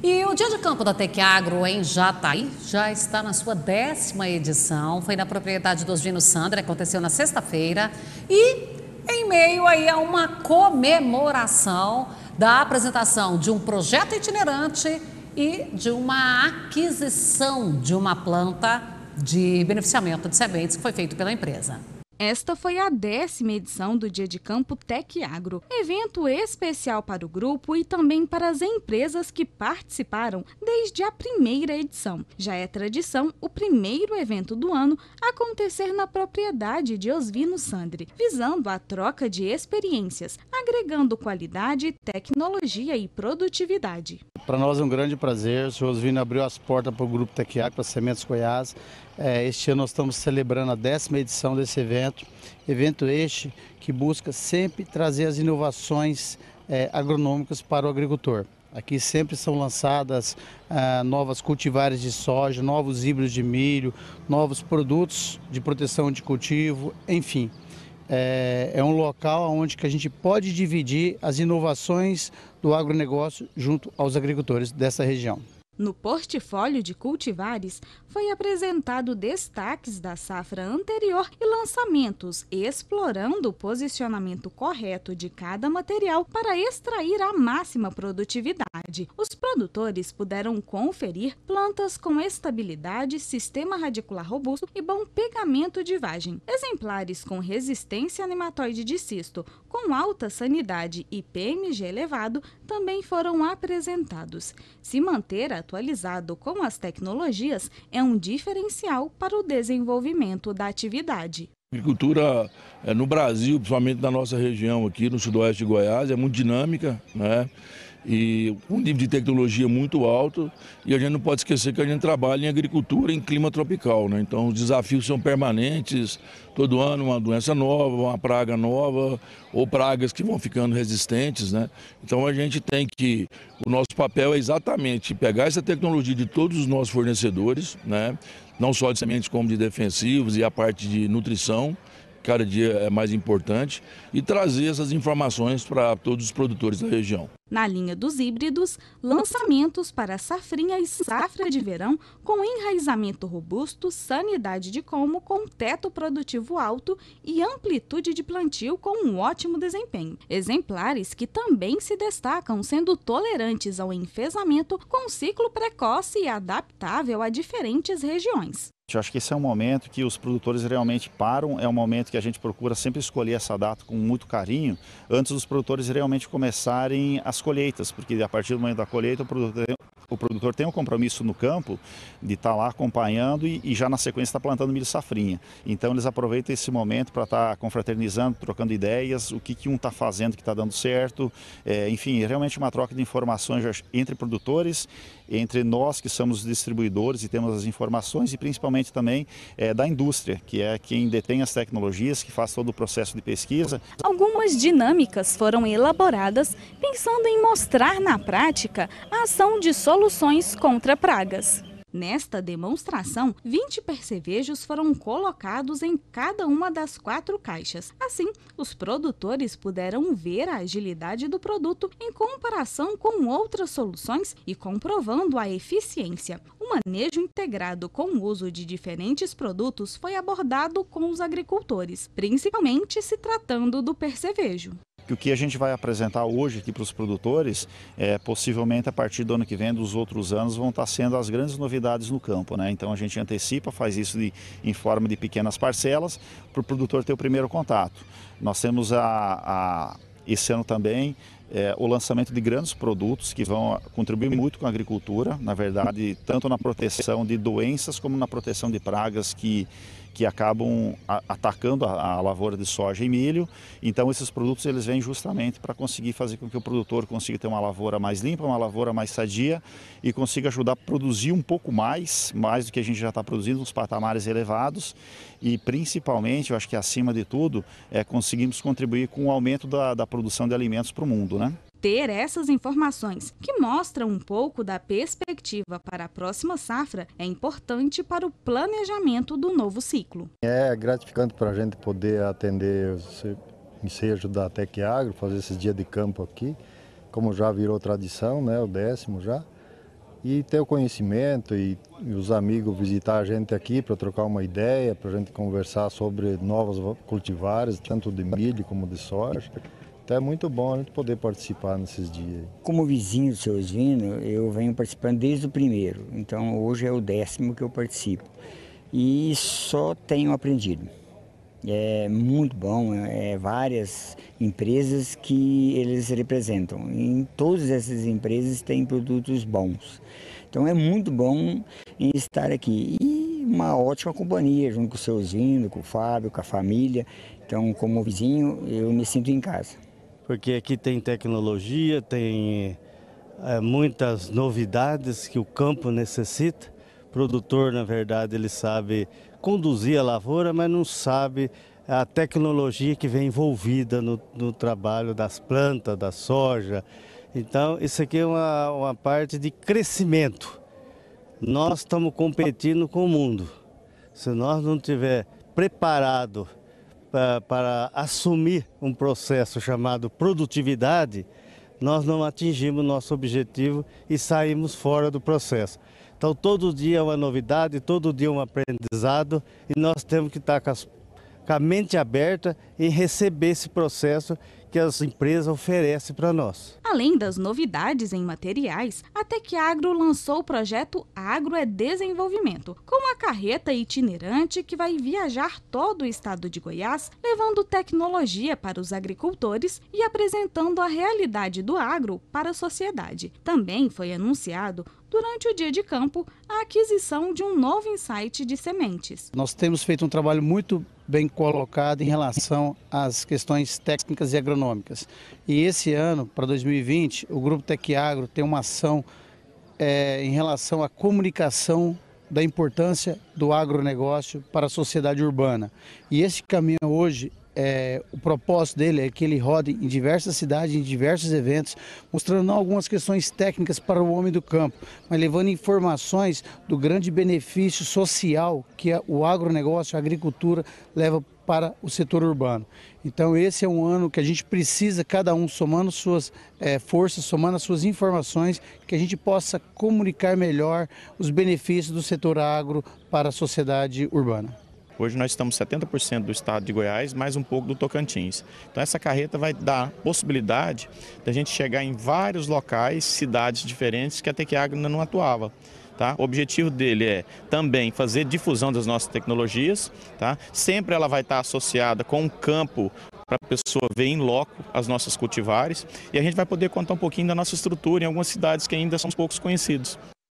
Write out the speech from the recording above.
E o Dia de Campo da Tec Agro em Jataí já está na sua 10ª edição. Foi na propriedade do Osvino Sandri, aconteceu na sexta-feira. E em meio aí a uma comemoração da apresentação de um projeto itinerante e de uma aquisição de uma planta de beneficiamento de sementes que foi feito pela empresa. Esta foi a 10ª edição do Dia de Campo Tec Agro, evento especial para o grupo e também para as empresas que participaram desde a primeira edição. Já é tradição o primeiro evento do ano acontecer na propriedade de Osvino Sandri, visando a troca de experiências, agregando qualidade, tecnologia e produtividade. Para nós é um grande prazer, o senhor Osvino abriu as portas para o Grupo Tec Agro, para Sementes Goiás. Este ano nós estamos celebrando a 10ª edição desse evento este que busca sempre trazer as inovações agronômicas para o agricultor. Aqui sempre são lançadas novas cultivares de soja, novos híbridos de milho, novos produtos de proteção de cultivo, enfim. É um local onde que a gente pode dividir as inovações do agronegócio junto aos agricultores dessa região. No portfólio de cultivares, foi apresentado destaques da safra anterior e lançamentos, explorando o posicionamento correto de cada material para extrair a máxima produtividade. Os produtores puderam conferir plantas com estabilidade, sistema radicular robusto e bom pegamento de vagem, exemplares com resistência a nematóide de cisto, com alta sanidade e PMG elevado, também foram apresentados. Se manter atualizado com as tecnologias é um diferencial para o desenvolvimento da atividade. A agricultura no Brasil, principalmente na nossa região aqui no sudoeste de Goiás, é muito dinâmica, né? E um nível de tecnologia muito alto, e a gente não pode esquecer que a gente trabalha em agricultura em clima tropical, né? Então os desafios são permanentes, todo ano uma doença nova, uma praga nova, ou pragas que vão ficando resistentes, né? Então a gente tem que, o nosso papel é exatamente pegar essa tecnologia de todos os nossos fornecedores, né? Não só de sementes como de defensivos e a parte de nutrição, cada dia é mais importante, e trazer essas informações para todos os produtores da região. Na linha dos híbridos, lançamentos para safrinha e safra de verão com enraizamento robusto, sanidade de colmo com teto produtivo alto e amplitude de plantio com um ótimo desempenho. Exemplares que também se destacam sendo tolerantes ao enfezamento com ciclo precoce e adaptável a diferentes regiões. Eu acho que esse é um momento que os produtores realmente param, é um momento que a gente procura sempre escolher essa data com muito carinho, antes dos produtores realmente começarem as colheitas, porque a partir do momento da colheita o produtor tem um compromisso no campo de estar lá acompanhando e já na sequência está plantando milho safrinha. Então eles aproveitam esse momento para estar confraternizando, trocando ideias, o que um está fazendo que está dando certo, enfim, realmente uma troca de informações entre produtores, entre nós que somos distribuidores e temos as informações e principalmente também da indústria, que é quem detém as tecnologias, que faz todo o processo de pesquisa. Algumas dinâmicas foram elaboradas pensando em mostrar na prática a ação de soluções contra pragas. Nesta demonstração, 20 percevejos foram colocados em cada uma das 4 caixas. Assim, os produtores puderam ver a agilidade do produto em comparação com outras soluções e comprovando a eficiência. O manejo integrado com o uso de diferentes produtos foi abordado com os agricultores, principalmente se tratando do percevejo. O que a gente vai apresentar hoje aqui para os produtores, possivelmente a partir do ano que vem, dos outros anos, vão estar sendo as grandes novidades no campo, né? Então a gente antecipa, faz isso em forma de pequenas parcelas, para o produtor ter o primeiro contato. Nós temos esse ano também o lançamento de grandes produtos que vão contribuir muito com a agricultura, na verdade, tanto na proteção de doenças como na proteção de pragas que acabam atacando a lavoura de soja e milho. Então esses produtos eles vêm justamente para conseguir fazer com que o produtor consiga ter uma lavoura mais limpa, uma lavoura mais sadia e consiga ajudar a produzir um pouco mais do que a gente já está produzindo, uns patamares elevados e principalmente, eu acho que acima de tudo, conseguimos contribuir com o aumento da produção de alimentos para o mundo, né? Ter essas informações, que mostram um pouco da perspectiva para a próxima safra, é importante para o planejamento do novo ciclo. É gratificante para a gente poder atender esse ensejo da Tec Agro, fazer esses dias de campo aqui, como já virou tradição, né, o 10º já. e ter o conhecimento e os amigos visitar a gente aqui para trocar uma ideia, para a gente conversar sobre novos cultivares, tanto de milho como de soja. Então é muito bom a gente poder participar nesses dias. Como vizinho do seu Osvino, eu venho participando desde o primeiro, então hoje é o 10º que eu participo. E só tenho aprendido. É muito bom, várias empresas que eles representam. Em todas essas empresas tem produtos bons. Então é muito bom estar aqui. E uma ótima companhia, junto com o seu Osvino, com o Fábio, com a família. Então, como vizinho, eu me sinto em casa. Porque aqui tem tecnologia, tem muitas novidades que o campo necessita. O produtor, na verdade, ele sabe conduzir a lavoura, mas não sabe a tecnologia que vem envolvida no trabalho das plantas, da soja. Então, isso aqui é uma parte de crescimento. Nós estamos competindo com o mundo. Se nós não tiver preparado para assumir um processo chamado produtividade, nós não atingimos nosso objetivo e saímos fora do processo. Então, todo dia é uma novidade, todo dia é um aprendizado e nós temos que estar com a mente aberta em receber esse processo que as empresas oferecem para nós. Além das novidades em materiais, a Tec Agro lançou o projeto Agro é Desenvolvimento, com uma carreta itinerante que vai viajar todo o estado de Goiás, levando tecnologia para os agricultores e apresentando a realidade do agro para a sociedade. Também foi anunciado durante o dia de campo, a aquisição de um novo insight de sementes. Nós temos feito um trabalho muito bem colocado em relação às questões técnicas e agronômicas. E esse ano, para 2020, o Grupo Tec Agro tem uma ação em relação à comunicação da importância do agronegócio para a sociedade urbana. E esse caminho hoje, o propósito dele é que ele rode em diversas cidades, em diversos eventos, mostrando não algumas questões técnicas para o homem do campo, mas levando informações do grande benefício social que o agronegócio, a agricultura, leva para o setor urbano. Então esse é um ano que a gente precisa, cada um somando suas forças, somando as suas informações, que a gente possa comunicar melhor os benefícios do setor agro para a sociedade urbana. Hoje nós estamos 70% do estado de Goiás, mais um pouco do Tocantins. Então essa carreta vai dar possibilidade da gente chegar em vários locais, cidades diferentes que a Tec Agro ainda não atuava. Tá? O objetivo dele é também fazer difusão das nossas tecnologias. Tá? Sempre ela vai estar associada com um campo para a pessoa ver em loco as nossas cultivares. E a gente vai poder contar um pouquinho da nossa estrutura em algumas cidades que ainda são poucos conhecidos.